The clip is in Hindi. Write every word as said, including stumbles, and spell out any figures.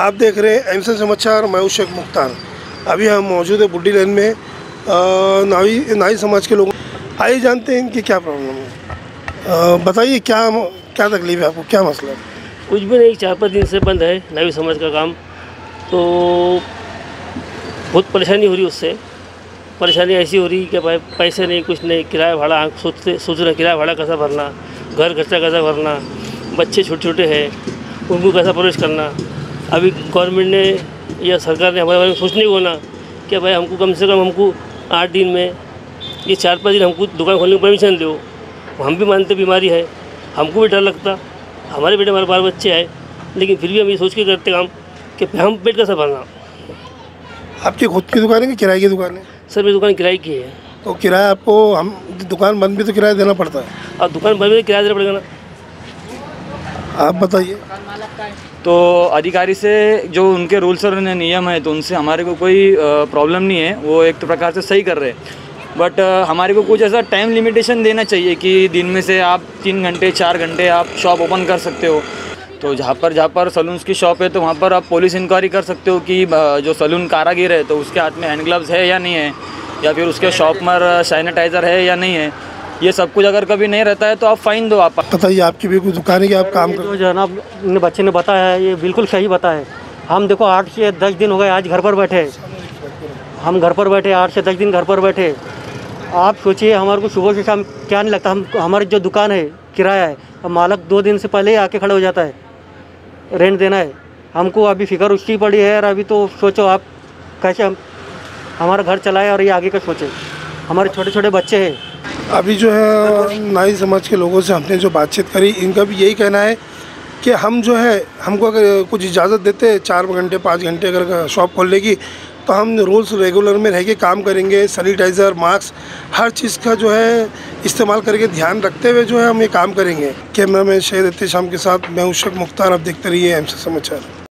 आप देख रहे हैं एमसीएन समाचार, मैं हूं शेख मुख्तार। अभी हम मौजूद है बुड्डी लेन में, नावी नाई समाज के लोग। आइए जानते हैं इनकी क्या प्रॉब्लम है। बताइए क्या क्या तकलीफ है आपको, क्या मसला है? कुछ भी नहीं, चार पाँच दिन से बंद है नावी समाज का काम, तो बहुत परेशानी हो रही है। उससे परेशानी ऐसी हो रही कि पैसे नहीं, कुछ नहीं, किराया भाड़ा सोचते सोचना किराया भाड़ा कैसा भरना, घर खर्चा कैसा भरना, बच्चे छोटे छोटे हैं उनको कैसा प्रवेश करना। अभी गवर्नमेंट ने या सरकार ने हमारे बारे में सोचने को होना कि भाई हमको कम से कम हमको आठ दिन में ये चार पाँच दिन हमको दुकान खोलने की परमिशन दो। हम भी मानते बीमारी है, हमको भी डर लगता, हमारे बेटे हमारे बाल बच्चे हैं, लेकिन फिर भी हम ये सोच के करते काम कि हम पेट कैसा भरना। आपकी खुद की दुकान है कि किराए की दुकान है? सर मेरी दुकान किराए की है। तो किराया आपको, हम दुकान बंद भी तो किराया देना पड़ता है, और दुकान बंद भी तो किराया देना पड़ेगा ना। आप बताइए। तो अधिकारी से जो उनके रूल्स और नियम है, तो उनसे हमारे को कोई प्रॉब्लम नहीं है, वो एक तो प्रकार से सही कर रहे हैं, बट हमारे को कुछ ऐसा टाइम लिमिटेशन देना चाहिए कि दिन में से आप तीन घंटे चार घंटे आप शॉप ओपन कर सकते हो। तो जहाँ पर जहाँ पर सलून्स की शॉप है, तो वहाँ पर आप पुलिस इंक्वायरी कर सकते हो कि जो सलून कारागिर है तो उसके हाथ में हैंड ग्लव्स है या नहीं है, या फिर उसके शॉप में सैनिटाइज़र है या नहीं है। ये सब कुछ अगर कभी नहीं रहता है तो आप फाइन दो। आप बताइए, आपकी भी कोई दुकान है कि आप काम करो? जनाब ने बच्चे ने बताया है, ये बिल्कुल सही बताया है। हम देखो आठ से दस दिन हो गए आज घर पर बैठे, हम घर पर बैठे आठ से दस दिन घर पर बैठे। आप सोचिए हमारे को सुबह से शाम क्या नहीं लगता, हम हमारी जो दुकान है किराया है, अब मालक दो दिन से पहले ही आके खड़ा हो जाता है, रेंट देना है हमको, अभी फिक्र उसकी पड़ी है। और अभी तो सोचो आप कैसे हम हमारा घर चलाए और ये आगे का सोचे, हमारे छोटे छोटे बच्चे हैं। अभी जो है नाई समाज के लोगों से हमने जो बातचीत करी, इनका भी यही कहना है कि हम जो है हमको अगर कुछ इजाज़त देते चार घंटे पाँच घंटे अगर शॉप खोलने की, तो हम रूल्स रेगुलर में रह के काम करेंगे, सैनिटाइज़र मास्क हर चीज़ का जो है इस्तेमाल करके ध्यान रखते हुए जो है हम ये काम करेंगे। कैमरा मैन शहीद शाम के साथ मैं हूं शेख मुख्तार, आप देखते रहिए एमसीएन समाचार।